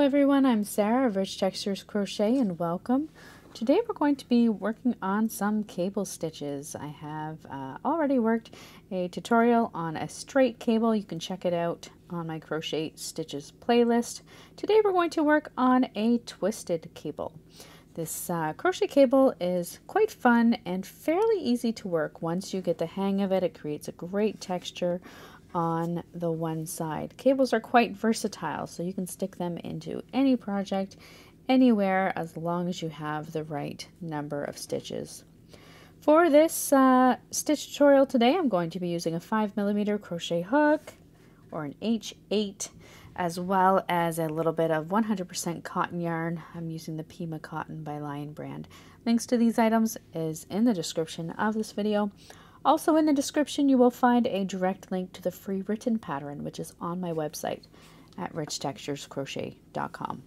Hello everyone, I'm Sarah of Rich Textures Crochet and welcome. Today we're going to be working on some cable stitches. I have already worked a tutorial on a straight cable. You can check it out on my Crochet Stitches playlist. Today we're going to work on a twisted cable. This crochet cable is quite fun and fairly easy to work. Once you get the hang of it, it creates a great texture on the one side. Cables are quite versatile, so you can stick them into any project, anywhere, as long as you have the right number of stitches. For this stitch tutorial today, I'm going to be using a 5mm crochet hook, or an H8, as well as a little bit of 100% cotton yarn. I'm using the Pima Cotton by Lion Brand. Links to these items is in the description of this video. Also in the description, you will find a direct link to the free written pattern, which is on my website at richtexturescrochet.com.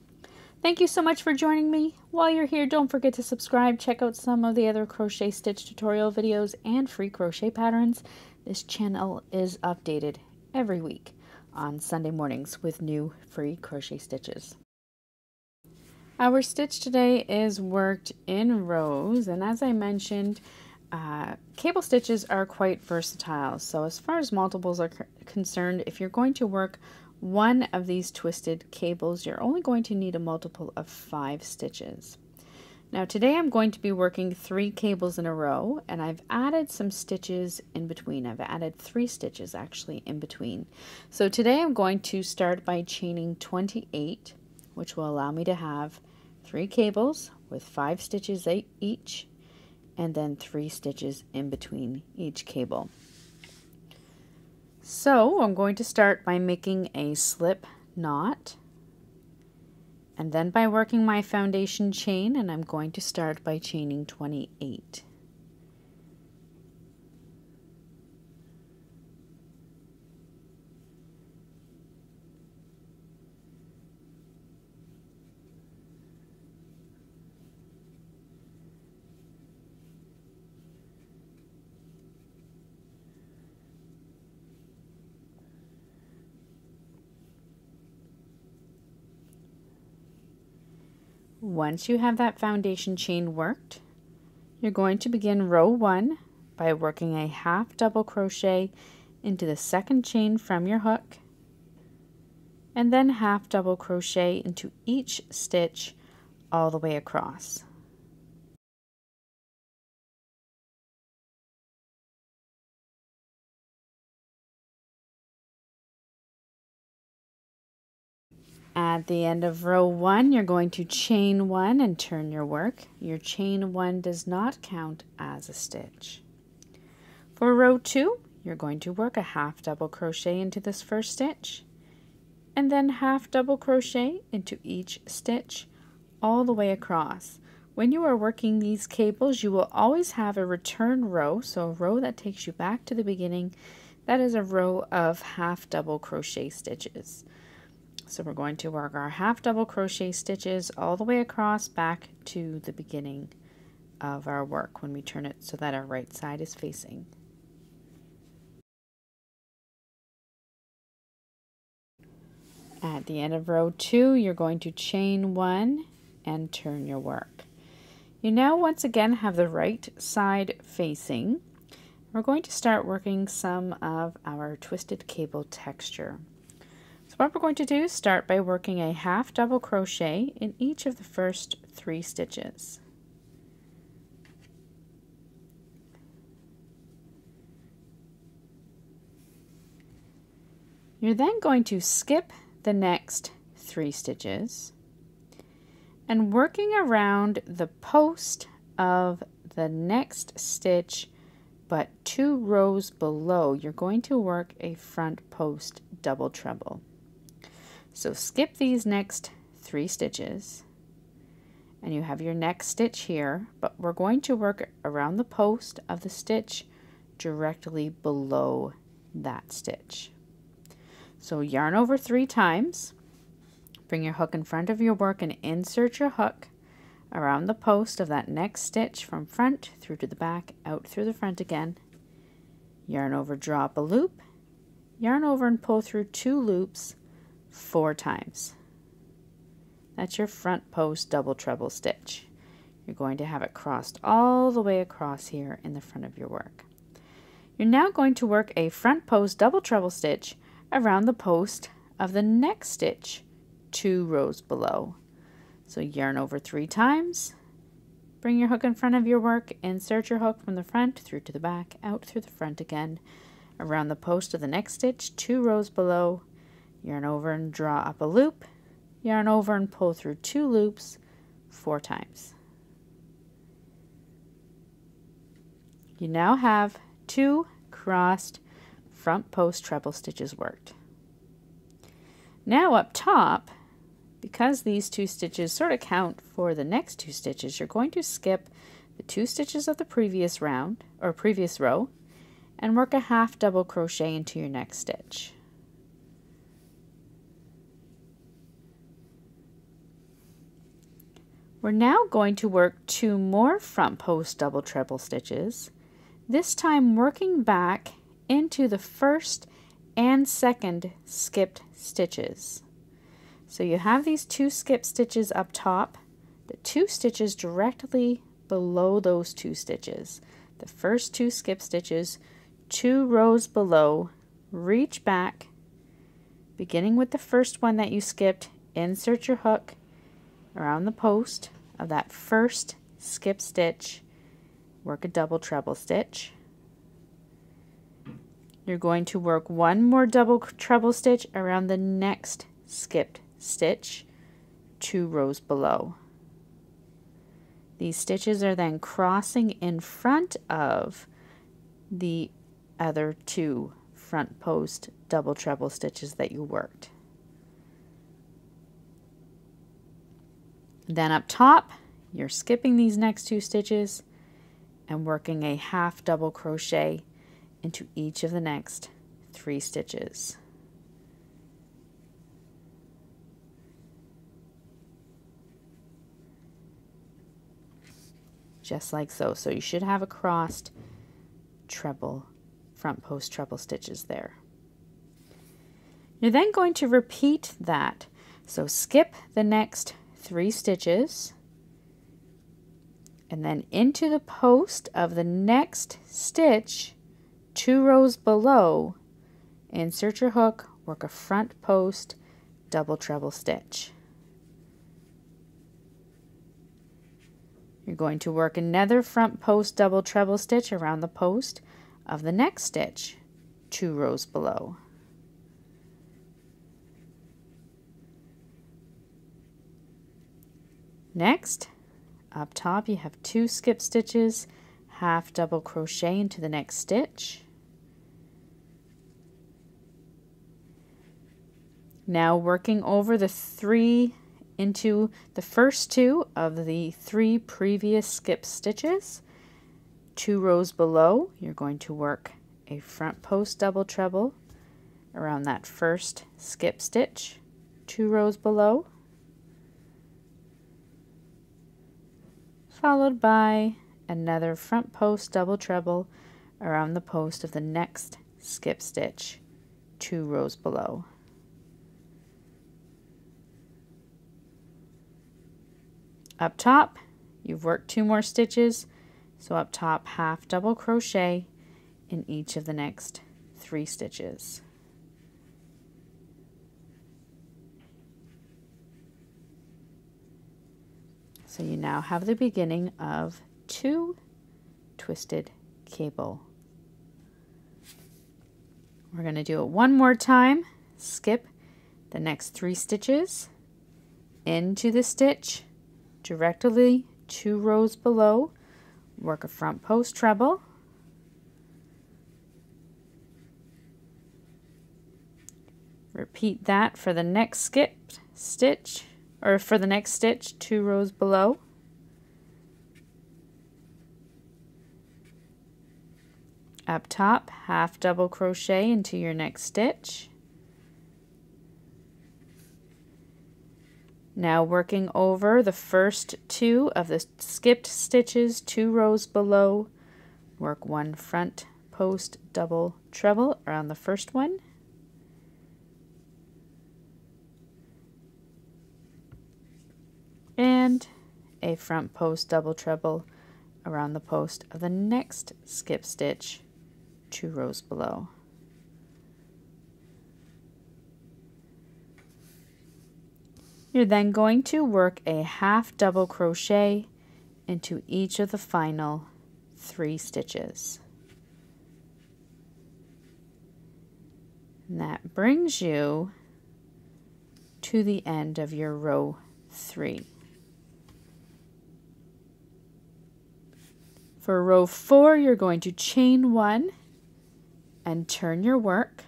Thank you so much for joining me. While you're here, don't forget to subscribe. Check out some of the other crochet stitch tutorial videos and free crochet patterns. This channel is updated every week on Sunday mornings with new free crochet stitches. Our stitch today is worked in rows, and as I mentioned, cable stitches are quite versatile, so as far as multiples are concerned, if you're going to work one of these twisted cables, you're only going to need a multiple of 5 stitches. Now today I'm going to be working 3 cables in a row, and I've added some stitches in between. I've added 3 stitches actually in between. So today I'm going to start by chaining 28, which will allow me to have 3 cables with 5 stitches each, and then 3 stitches in between each cable. So I'm going to start by making a slip knot, and then by working my foundation chain, and I'm going to start by chaining 28. Once you have that foundation chain worked, you're going to begin row 1 by working a half double crochet into the second chain from your hook, and then half double crochet into each stitch all the way across. At the end of row 1, you're going to chain 1 and turn your work. Your chain 1 does not count as a stitch. For row 2, you're going to work a half double crochet into this first stitch, and then half double crochet into each stitch all the way across. When you are working these cables, you will always have a return row, so a row that takes you back to the beginning. That is a row of half double crochet stitches. So we're going to work our half double crochet stitches all the way across back to the beginning of our work when we turn it so that our right side is facing. At the end of row 2, you're going to chain 1 and turn your work. You now once again have the right side facing. We're going to start working some of our twisted cable texture. So what we're going to do is start by working a half double crochet in each of the first 3 stitches. You're then going to skip the next 3 stitches and working around the post of the next stitch, but 2 rows below, you're going to work a front post double treble. So skip these next 3 stitches, and you have your next stitch here, but we're going to work around the post of the stitch directly below that stitch. So yarn over 3 times, bring your hook in front of your work and insert your hook around the post of that next stitch from front through to the back, out through the front again. Yarn over, draw up a loop, yarn over and pull through 2 loops 4 times. That's your front post double treble stitch. You're going to have it crossed all the way across here in the front of your work. You're now going to work a front post double treble stitch around the post of the next stitch 2 rows below. So yarn over 3 times, bring your hook in front of your work, insert your hook from the front through to the back, out through the front again, around the post of the next stitch 2 rows below, yarn over and draw up a loop, yarn over and pull through 2 loops 4 times. You now have 2 crossed front post treble stitches worked. Now up top, because these 2 stitches sort of count for the next 2 stitches, you're going to skip the 2 stitches of the previous round or previous row and work a half double crochet into your next stitch. We're now going to work 2 more front post double treble stitches, this time working back into the first and second skipped stitches. So you have these 2 skip stitches up top, the 2 stitches directly below those 2 stitches. The first 2 skip stitches, 2 rows below, reach back, beginning with the first one that you skipped, insert your hook around the post of that first skip stitch, work a double treble stitch. You're going to work 1 more double treble stitch around the next skipped stitch 2 rows below. These stitches are then crossing in front of the other 2 front post double treble stitches that you worked. Then up top, you're skipping these next 2 stitches and working a half double crochet into each of the next 3 stitches. Just like so. So you should have a crossed treble, front post treble stitches there. You're then going to repeat that. So skip the next 3 stitches and then into the post of the next stitch 2 rows below, insert your hook, work a front post double treble stitch. You're going to work another front post double treble stitch around the post of the next stitch 2 rows below. Next, up top you have 2 skip stitches, half double crochet into the next stitch. Now working over the 3 into the first 2 of the 3 previous skip stitches, 2 rows below, you're going to work a front post double treble around that first skip stitch 2 rows below, followed by another front post double treble around the post of the next skip stitch 2 rows below. Up top, you've worked 2 more stitches, so up top half double crochet in each of the next 3 stitches. So you now have the beginning of 2 twisted cable. We're going to do it 1 more time, skip the next 3 stitches, into the stitch directly 2 rows below, work a front post treble, repeat that for the next skipped stitch, or for the next stitch 2 rows below, up top half double crochet into your next stitch. Now working over the first 2 of the skipped stitches 2 rows below, work 1 front post double treble around the first one, and a front post double treble around the post of the next skip stitch 2 rows below. You're then going to work a half double crochet into each of the final 3 stitches. And that brings you to the end of your row 3. For row 4, you're going to chain 1 and turn your work.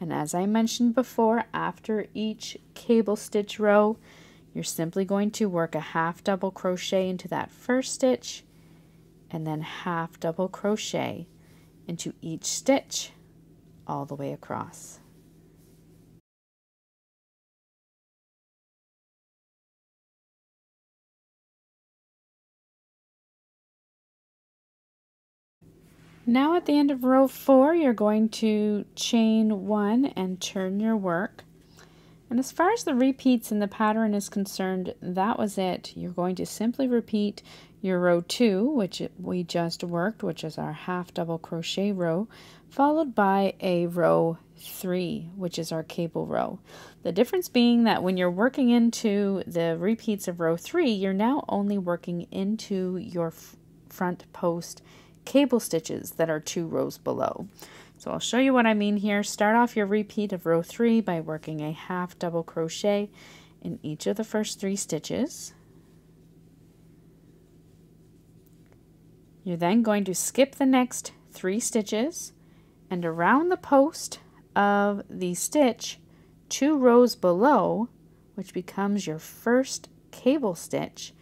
And as I mentioned before, after each cable stitch row, you're simply going to work a half double crochet into that first stitch and then half double crochet into each stitch all the way across. Now at the end of row 4, you're going to chain 1 and turn your work. And as far as the repeats in the pattern is concerned, that was it. You're going to simply repeat your row 2, which we just worked, which is our half double crochet row, followed by a row 3, which is our cable row. The difference being that when you're working into the repeats of row 3, you're now only working into your front post cable stitches that are 2 rows below. So I'll show you what I mean here. Start off your repeat of row 3 by working a half double crochet in each of the first 3 stitches. You're then going to skip the next 3 stitches and around the post of the stitch 2 rows below, which becomes your first cable stitch,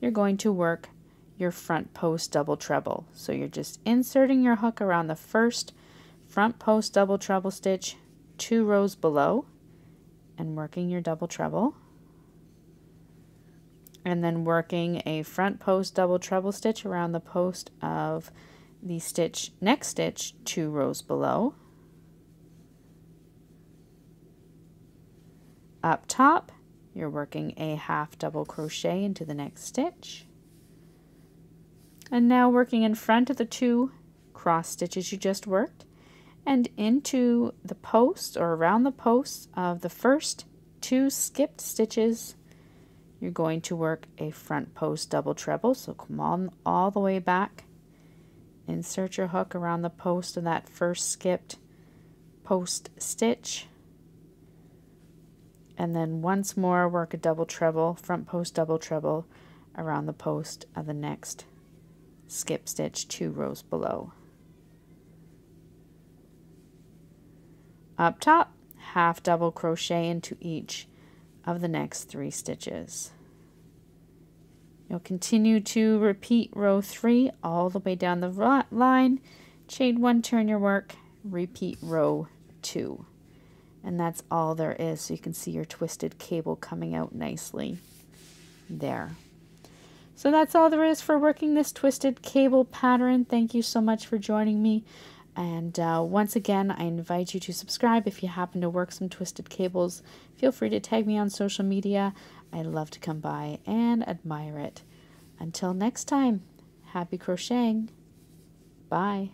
you're going to work your front post double treble. So you're just inserting your hook around the first front post double treble stitch 2 rows below and working your double treble, and then working a front post double treble stitch around the post of the stitch next stitch 2 rows below. Up top, you're working a half double crochet into the next stitch. And now working in front of the 2 cross stitches you just worked and into the post or around the posts of the first 2 skipped stitches, you're going to work a front post double treble. So come on all the way back, insert your hook around the post of that first skipped post stitch, and then once more work a double treble, front post double treble around the post of the next skip stitch 2 rows below. Up top, half double crochet into each of the next 3 stitches. You'll continue to repeat row 3 all the way down the line, chain 1, turn your work, repeat row 2. And that's all there is. So you can see your twisted cable coming out nicely there. So that's all there is for working this twisted cable pattern. Thank you so much for joining me. And once again, I invite you to subscribe. If you happen to work some twisted cables, feel free to tag me on social media. I'd love to come by and admire it. Until next time, happy crocheting. Bye.